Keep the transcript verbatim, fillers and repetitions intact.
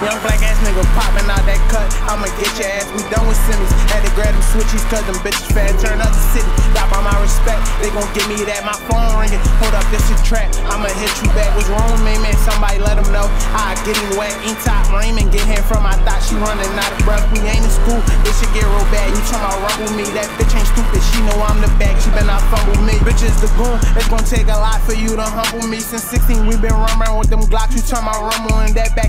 Young black ass nigga popping out that cut. I'ma get your ass, we done with simmies. Had to grab them switches, cause them bitches fast turn up the city. Drop on my respect, they gon' give me that, my phone ringing. Hold up, this a trap, I'ma hit you back. What's wrong with me, man? Somebody let them know. I get him wet, ain't top Raymond, get him from my thought. She running out of breath, we ain't in school. This shit get real bad, you tryna run with me. That bitch ain't stupid, she know I'm the back. She been out fumble me, bitch is the goon. It's gon' take a lot for you to humble me. Since sixteen we been running around with them Glocks. You turn my rumble in that back.